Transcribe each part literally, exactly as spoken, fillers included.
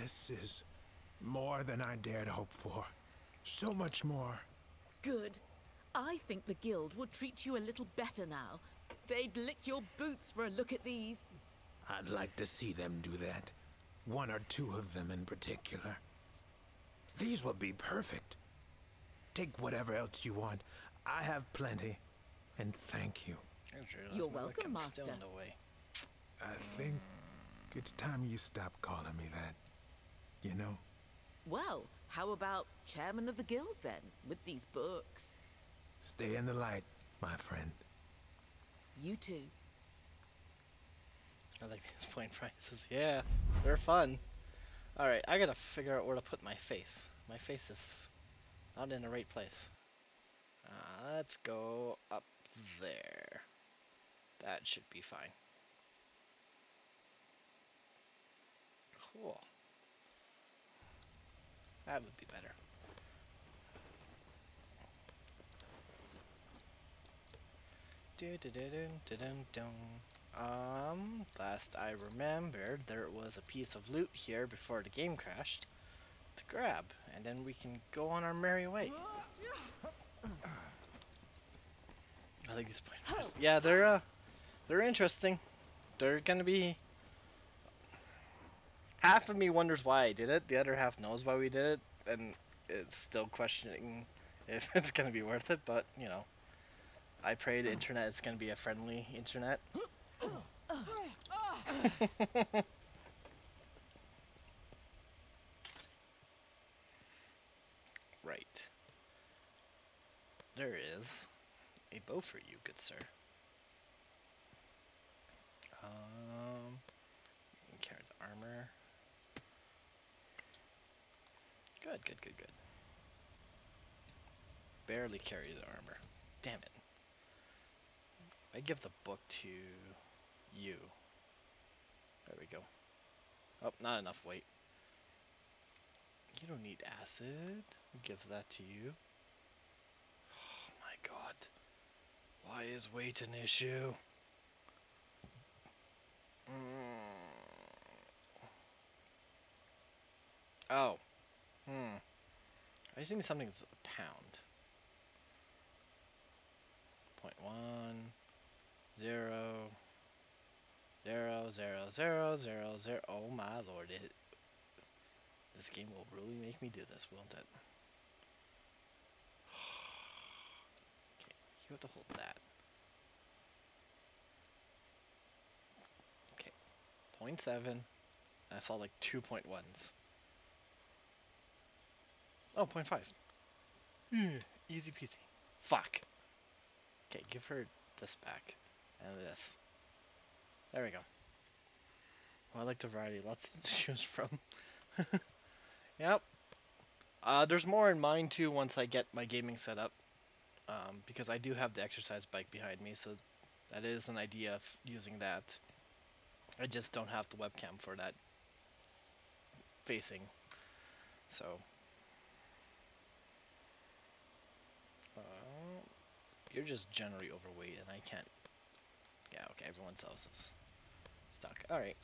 This is more than I dared hope for. So much more. Good. I think the guild would treat you a little better now. They'd lick your boots for a look at these. I'd like to see them do that. One or two of them in particular. These will be perfect. Take whatever else you want. I have plenty. And thank you. You're welcome, Master. Still in the way. I think it's time you stop calling me that. You know? Well, how about chairman of the guild then, with these books? Stay in the light, my friend. You too. I like these point prices. Yeah, they're fun. Alright, I gotta figure out where to put my face. My face is not in the right place. Uh, let's go up there. That should be fine. Cool. That would be better. Do do do do do do do. Um, last I remembered, there was a piece of loot here before the game crashed to grab, and then we can go on our merry way. I like these pointers. Yeah, they're uh, they're interesting. They're gonna be. Half of me wonders why I did it, the other half knows why we did it, and it's still questioning if it's going to be worth it, but, you know, I pray the internet is going to be a friendly internet. Right. There is a bow for you, good sir. Um, you can carry the armor. Good, good, good, good. Barely carry the armor. Damn it. I give the book to you. There we go. Oh, not enough weight. You don't need acid. I'll give that to you. Oh my god. Why is weight an issue? Mm. Oh. Hmm. I just need something that's a pound. Point one, zero, zero, zero, zero, zero, zero. Oh my lord! It. This game will really make me do this, won't it? Okay, you have to hold that. Okay, point seven. I saw like two point ones. Oh, point five. Mm, easy peasy. Fuck. Okay, give her this back. And this. There we go. Well, I like the variety. Lots to choose from. Yep. Uh, there's more in mind, too, once I get my gaming set up. Um, because I do have the exercise bike behind me, so that is an idea of using that. I just don't have the webcam for that facing. So... Uh, you're just generally overweight and I can't. Yeah, okay, everyone else is stuck. Alright.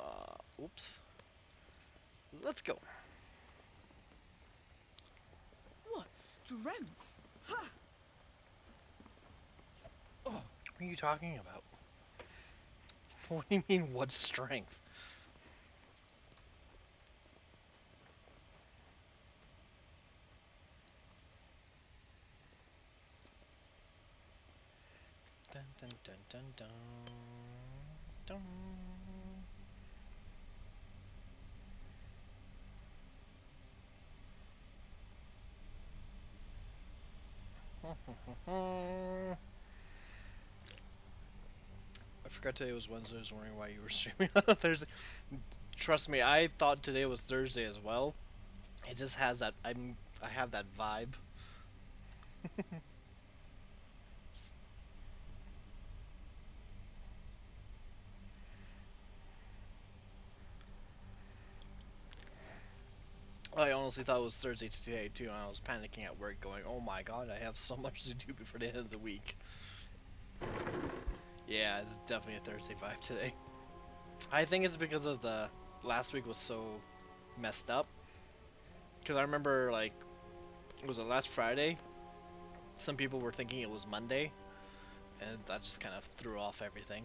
Uh, oops. Let's go. What strength! Ha! Oh, what are you talking about? What do you mean, what strength? Dun dun dun dun dun dun. I forgot today was Wednesday. I was wondering why you were streaming on Thursday. Trust me, I thought today was Thursday as well. It just has that. I'm. I have that vibe. I honestly thought it was Thursday today too, and I was panicking at work going, oh my god, I have so much to do before the end of the week. Yeah, it's definitely a Thursday vibe today. I think it's because of the last week was so messed up, because I remember, like, it was the last Friday. Some people were thinking it was Monday, and that just kind of threw off everything.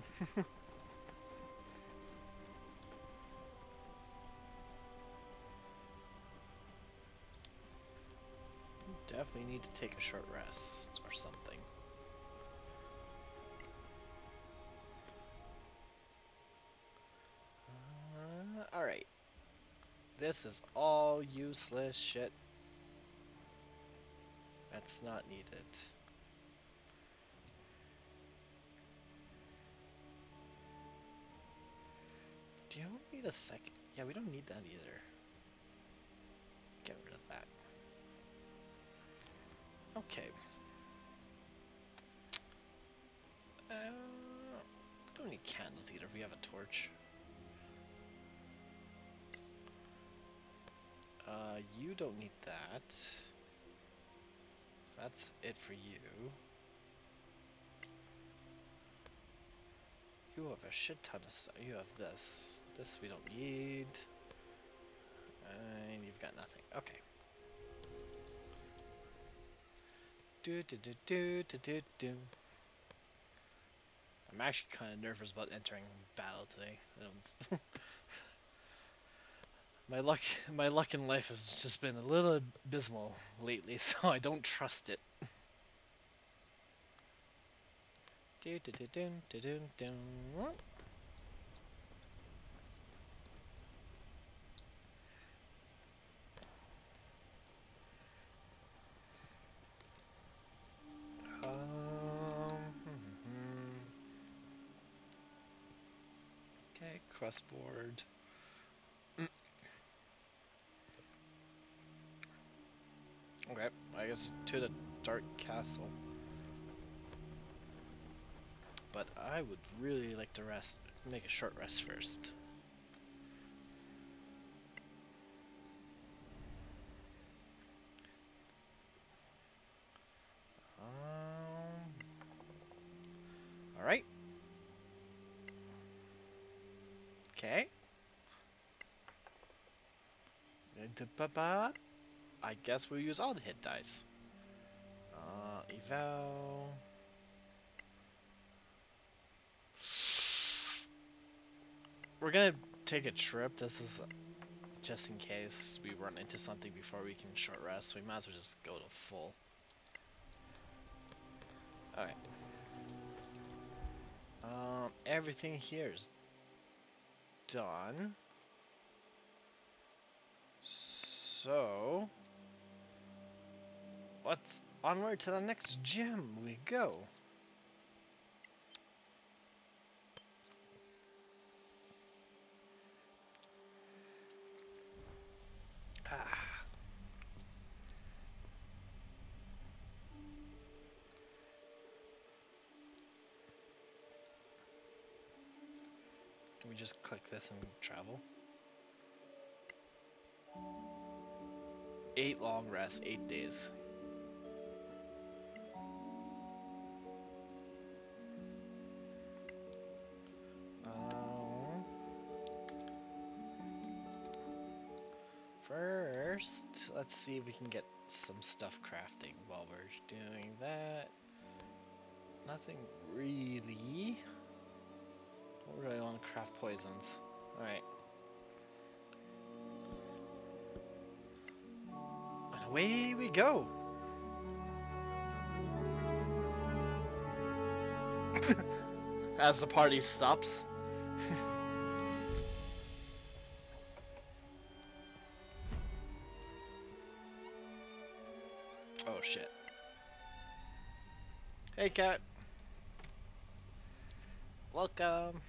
Definitely need to take a short rest or something. Uh, Alright. This is all useless shit. That's not needed. Do you need a second? Yeah, we don't need that either. Get rid of that. Okay. Uh, we don't need candles either if we have a torch. Uh, you don't need that. So that's it for you. You have a shit ton of stuff. You have this. This we don't need. And you've got nothing. Okay. Do, do, do, do, do, do, do. I'm actually kind of nervous about entering battle today. I don't my luck, my luck in life has just been a little abysmal lately, so I don't trust it. Do, do, do, do, do, do, do. Board. Okay, I guess to the Dark Castle. But I would really like to rest, make a short rest first. I guess we'll use all the hit dice. Uh, eval. We're gonna take a trip. This is just in case we run into something before we can short rest. We might as well just go to full. Alright. Um, everything here is done. So, let's onward to the next gym we go. Ah. Can we just click this and travel? Eight long rests, eight days. Um, first, let's see if we can get some stuff crafting while we're doing that. Nothing really. Don't really want to craft poisons. All right. Away we go. As the party stops. Oh shit. Hey cat. Welcome.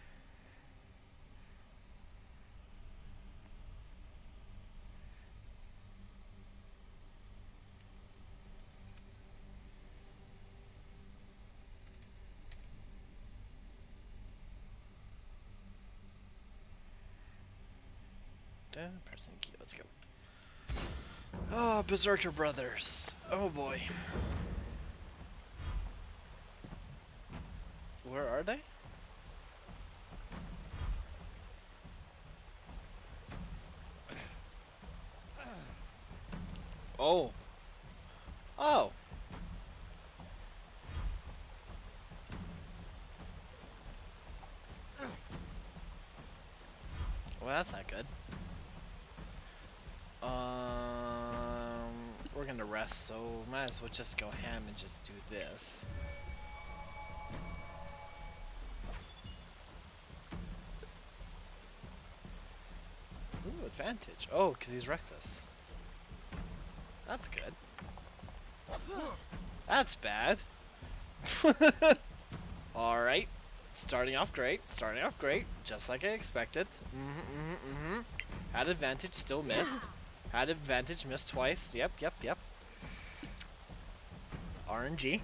Pressing key, let's go. Oh, Berserker Brothers. Oh boy. Where are they? Oh. Oh. Well, that's not good. Um, we're gonna rest, so might as well just go ham and just do this. Ooh, advantage. Oh, because he's reckless. That's good. That's bad. Alright. Starting off great. Starting off great. Just like I expected. Mm-hmm, mm-hmm, mm-hmm. Had advantage, still missed. Had advantage, missed twice. Yep, yep, yep. R N G.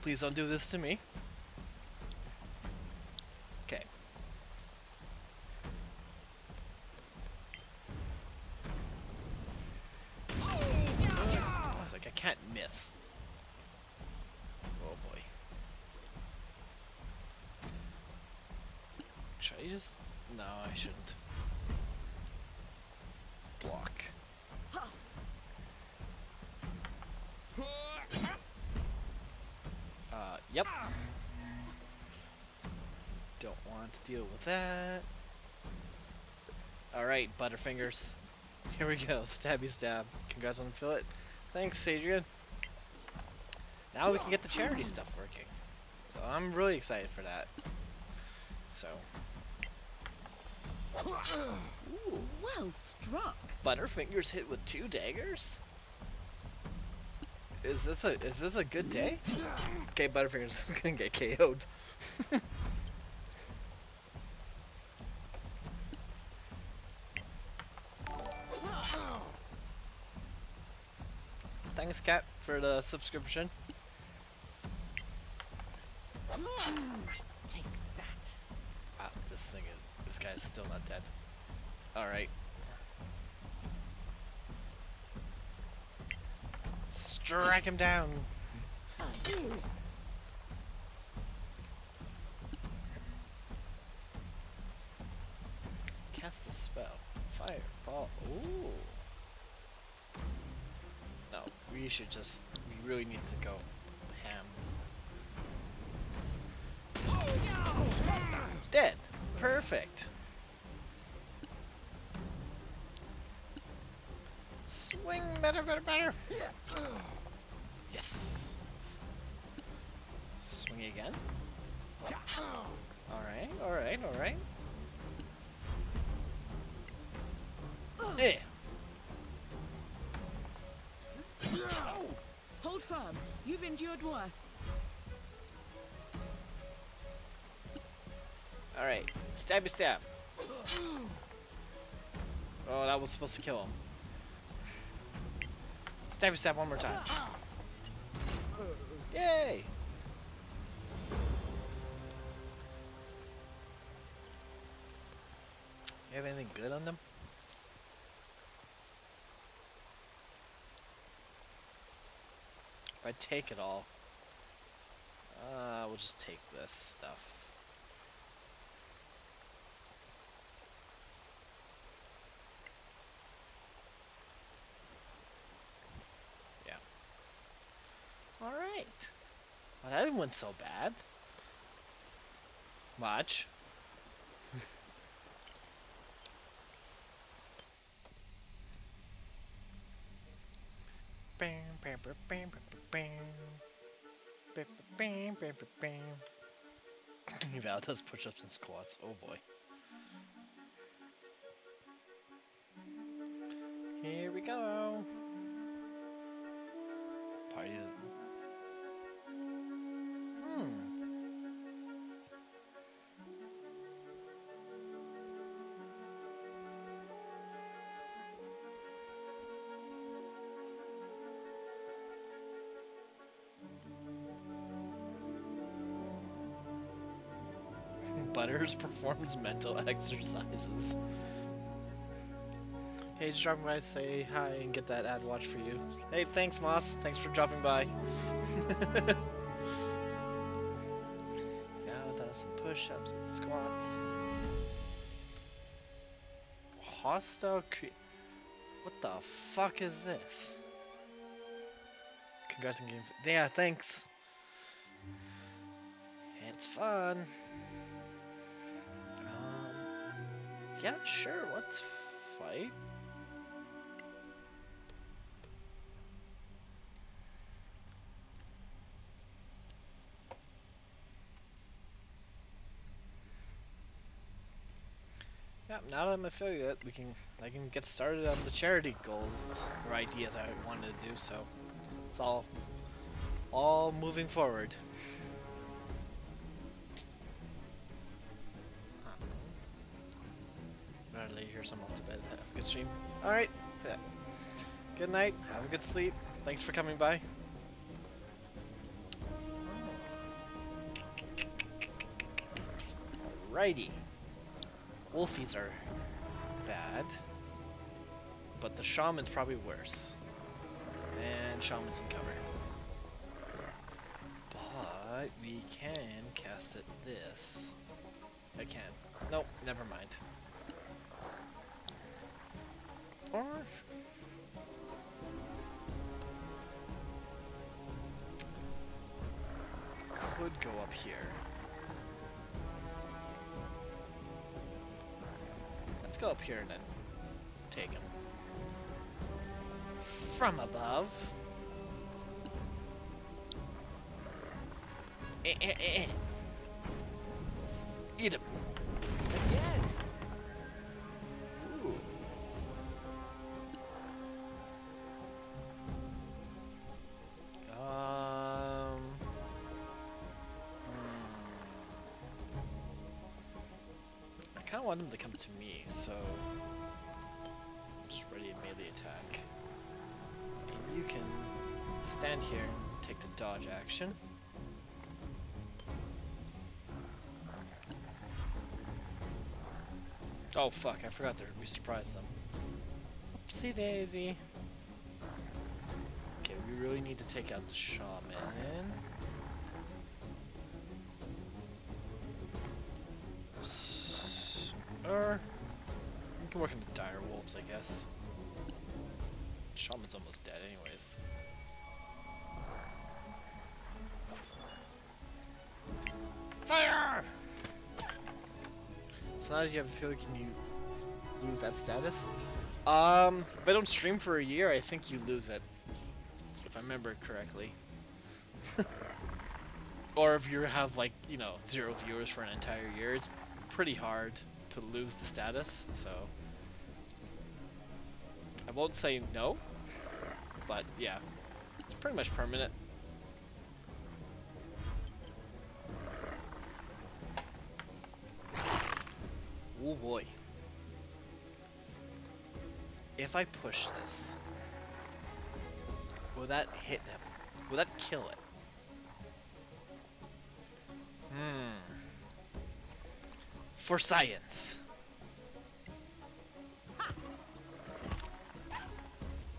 Please don't do this to me. Okay. I was like, I can't miss. Oh boy. Should I just... No, I shouldn't. Block. Uh, yep. Don't want to deal with that. Alright, Butterfingers. Here we go, stabby stab. Congrats on the fillet. Thanks, Adrian. Now we can get the charity stuff working. So I'm really excited for that. So... Ooh, well struck. Butterfingers hit with two daggers? Is this a is this a good day? Okay, Butterfingers is gonna get K O'd. Thanks, Cat, for the subscription. Take that. Ah, this thing is. This guy's still not dead. Alright. Strike him down! Cast a spell. Fireball. Ooh! No, we should just... We really need to go ham. Dead! Perfect! Swing better, better, better! Yes! Swing again. Alright, alright, alright. Eh! Oh. Hold firm. You've endured worse. Alright, stabby stab. Oh, that was supposed to kill him. Stabby stab one more time. Yay! You have anything good on them? If I take it all, uh, we'll just take this stuff. Alright. Well, that didn't went so bad. Much. Bam, bam, bam, bam, bam, bam, bam, bam, bam. Val does push ups and squats. Oh boy. Here we go. Party is. Butters performs mental exercises. Hey, just dropping by to say hi and get that ad watch for you. Hey, thanks, Moss. Thanks for dropping by. Now does some push-ups and squats. Hostile cre- What the fuck is this? Congrats on games. Yeah, thanks. It's fun. Um, yeah, sure. Let's fight. Yep, now that I'm affiliate, we can I can get started on the charity goals or ideas I wanted to do, so it's all all moving forward. I'm gonna lay here someone to bed. Have a good stream. Alright. Yeah. Good night, have a good sleep. Thanks for coming by. Alrighty. Wolfies are bad, but the shaman's probably worse. And shaman's in cover. But we can cast at this. I can. Nope, never mind. Or could go up here. Let's go up here and then take him from above. Eh, eh, eh. Eat him again. Ooh. Um. Hmm. I kind of want him to come to me. So, I'm just ready to melee attack. And you can stand here and take the dodge action. Oh fuck, I forgot that we surprised them. Oopsie daisy. Okay, we really need to take out the shaman. Or can work into dire wolves, I guess. Shaman's almost dead anyways. Fire! So now that you have a feeling, can you lose that status? Um, if I don't stream for a year, I think you lose it. If I remember correctly. Or if you have like, you know, zero viewers for an entire year, it's pretty hard to lose the status, so I won't say no, but yeah, it's pretty much permanent. Oh boy. If I push this, will that hit him? Will that kill it? Hmm. For science.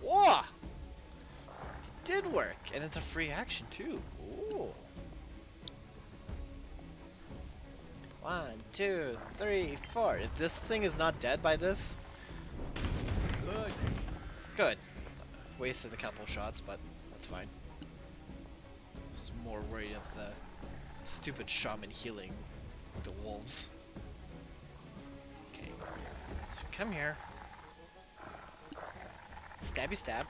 Whoa! It did work, and it's a free action too. Ooh. One, two, three, four. If this thing is not dead by this, good. Good. Wasted a couple shots, but that's fine. I was more worried of the stupid shaman healing the wolves. So come here. Stabby stab.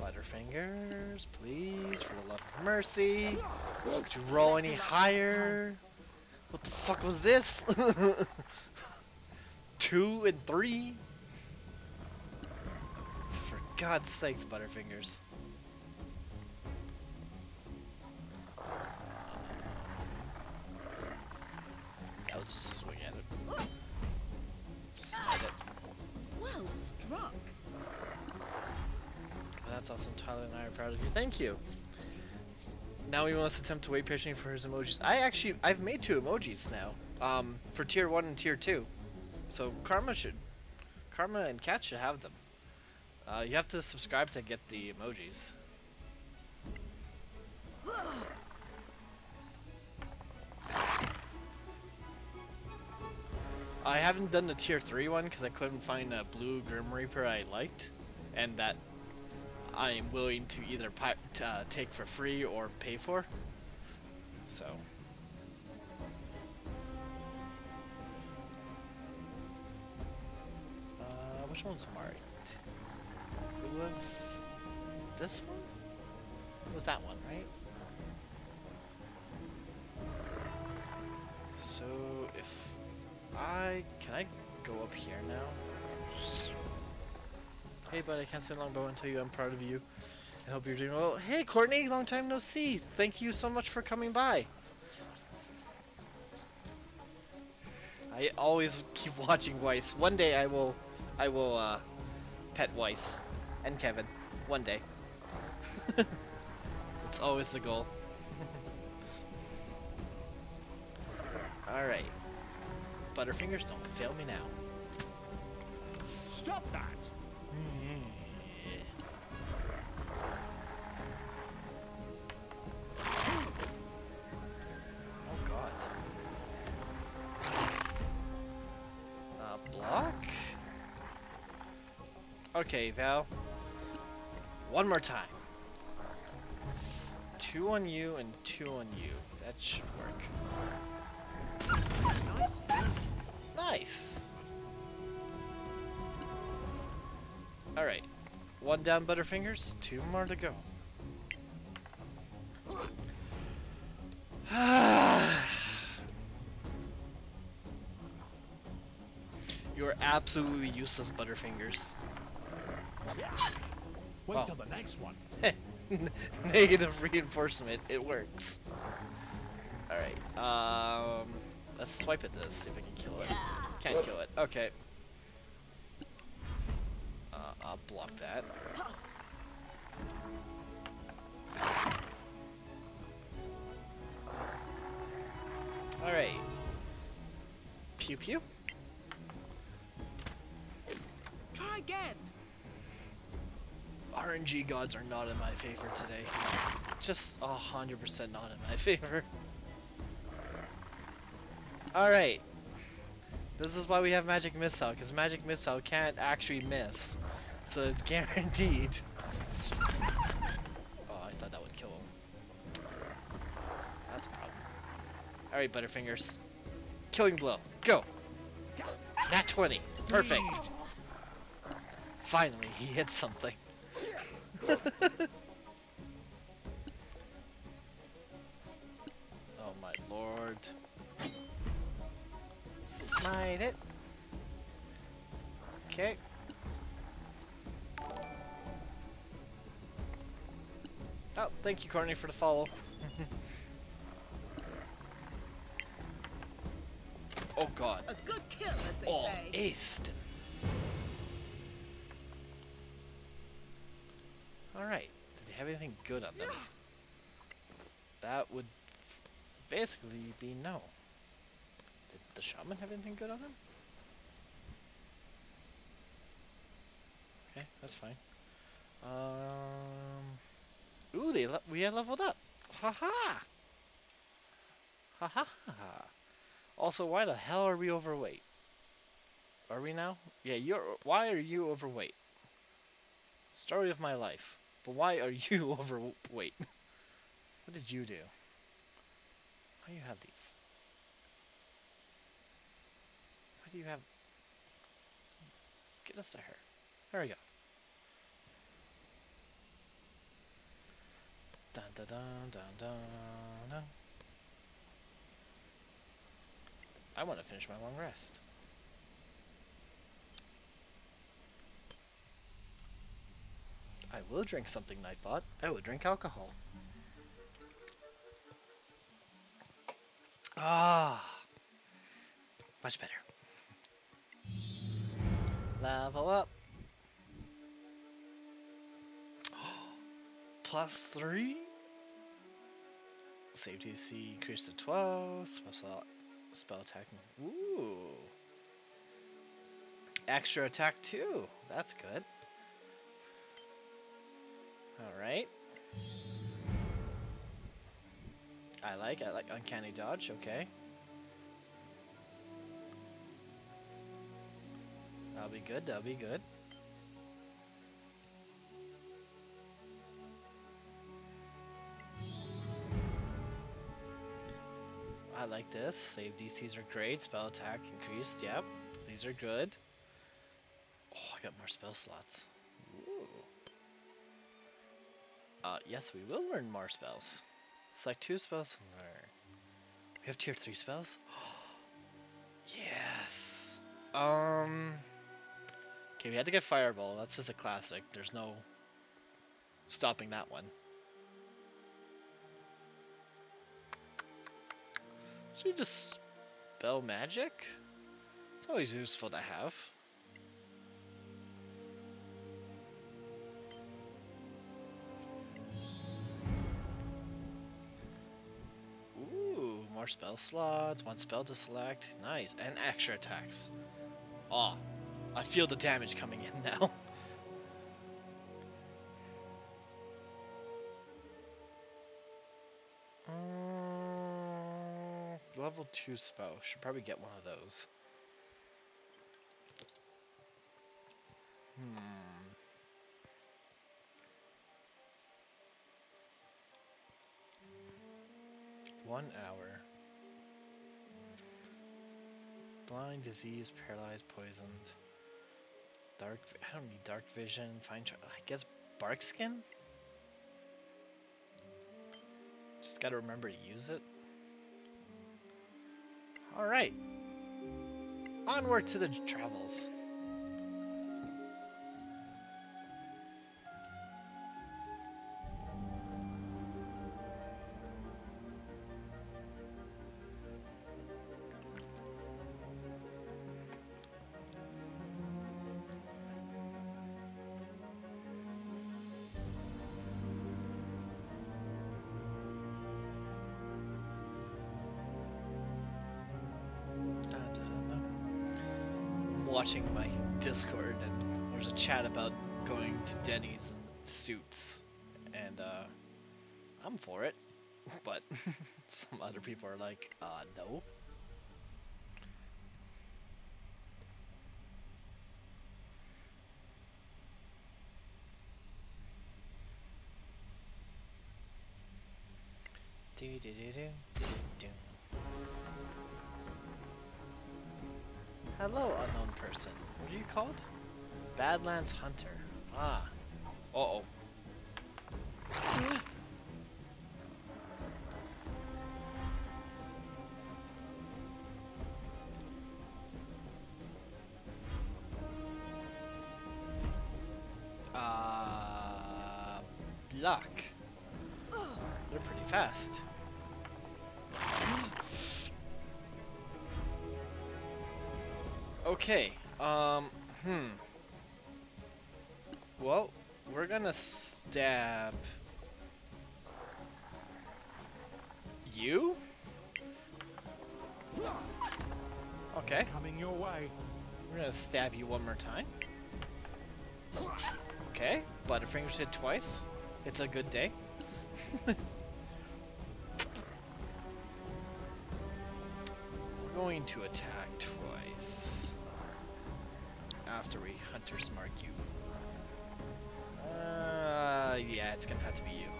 Butterfingers, please, for the love of mercy. Could you roll any higher? What the fuck was this? Two and three? For God's sakes, Butterfingers. Let's just swing at it. Smack it. Well struck. That's awesome. Tyler and I are proud of you. Thank you. Now we must attempt to wait patiently for his emojis. I actually, I've made two emojis now. Um, for tier one and tier two. So Karma should, Karma and Cat should have them. Uh, you have to subscribe to get the emojis. I haven't done the tier three one because I couldn't find a blue Grim Reaper I liked, and that I am willing to either pi uh, take for free or pay for. So. Uh, which one's marked? It was this one? It was that one, right? So if I, can I go up here now? Hey bud, I can't send longbow until you, I'm proud of you. I hope you're doing well. Hey Courtney, long time no see. Thank you so much for coming by. I always keep watching Weiss. One day I will, I will uh, pet Weiss and Kevin. One day. It's always the goal. Alright. Butterfingers, don't fail me now. Stop that! Oh god. Uh, block? Okay, Val. One more time. Two on you and two on you. That should work. Nice. Nice. All right, one down, Butterfingers. Two more to go. You are absolutely useless, Butterfingers. Wait well. till the next one. Negative reinforcement. It works. All right. Um. Let's swipe at this, see if I can kill it. Can't kill it, okay. Uh, I'll block that. Alright. Pew pew. Try again! R N G gods are not in my favor today. Just one hundred percent not in my favor. Alright, this is why we have Magic Missile, because Magic Missile can't actually miss, so it's guaranteed. Oh, I thought that would kill him. That's a problem. Alright, Butterfingers. Killing blow, go! Nat twenty, perfect! Finally, he hit something. Oh my lord. Smite it. Okay. Oh, thank you, Courtney, for the follow. Oh god. A good kill, as they oh, say. Aced. All right. Did they have anything good on them? Yeah. That would basically be no. Did the shaman have anything good on him? Okay, that's fine. Um, ooh, they le we had leveled up. Ha ha. Ha ha ha. Also, why the hell are we overweight? Are we now? Yeah, you're. Why are you overweight? Story of my life. But why are you overweight? What did you do? Why do you have these? What do you have? Get us to her. There we go. Dun dun dun dun dun dun. I want to finish my long rest. I will drink something, Nightbot. I will drink alcohol. Ah, much better. Level up. Plus three. Save D C increased to twelve. Spell, spell attacking. Ooh. Extra attack too. That's good. All right. I like. I like uncanny dodge. Okay. That'll be good, that'll be good. I like this. Save D Cs are great. Spell attack increased. Yep. These are good. Oh, I got more spell slots. Ooh. Uh, yes, we will learn more spells. Select two spells and learn. We have tier three spells? Yes. Um. Okay, we had to get Fireball. That's just a classic. There's no stopping that one. Should we just spell magic? It's always useful to have. Ooh, more spell slots, one spell to select. Nice, and extra attacks. Aw, I feel the damage coming in now. Level two spell. Should probably get one of those. Hmm. One hour. Blind, disease, paralyzed, poisoned. Dark. I don't need dark vision. Fine. I guess bark skin. Just gotta remember to use it. Alright, onward to the travels. Watching my Discord, and there's a chat about going to Denny's and Suits, and uh, I'm for it, but some other people are like, uh, no. Do do do do do. Hello, unknown person. What are you called? Badlands Hunter. Ah. Uh-oh. Uh, block. They're pretty fast. Okay, um, hmm. Well, we're gonna stab you? Okay. Coming your way. We're gonna stab you one more time. Okay, Butterfingers hit twice. It's a good day. We're going to attack twice. After we Hunter's Mark you. Uh, yeah, it's gonna have to be you.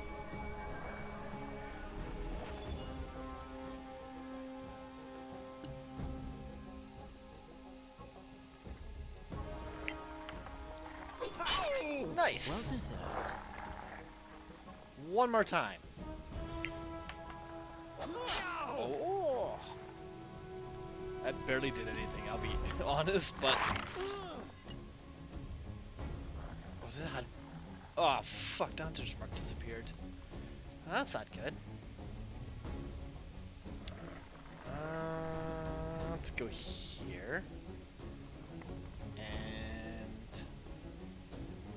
Oh, nice! One more time. Oh. That barely did anything, I'll be honest, but... God. Oh fuck, the Hunter's Mark disappeared. That's not good. Uh, let's go here. And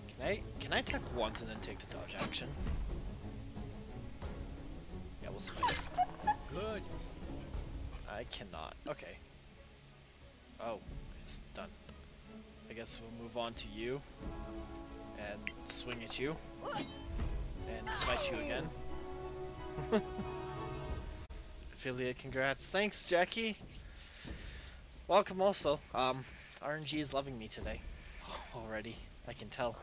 can I can I attack once and then take the dodge action? Yeah, we'll split it. Good. I cannot. Okay. Oh, it's done. I guess we'll move on to you. And swing at you, and smite you again. Affiliate, congrats. Thanks, Jackie. Welcome also. Um, R N G is loving me today already, I can tell.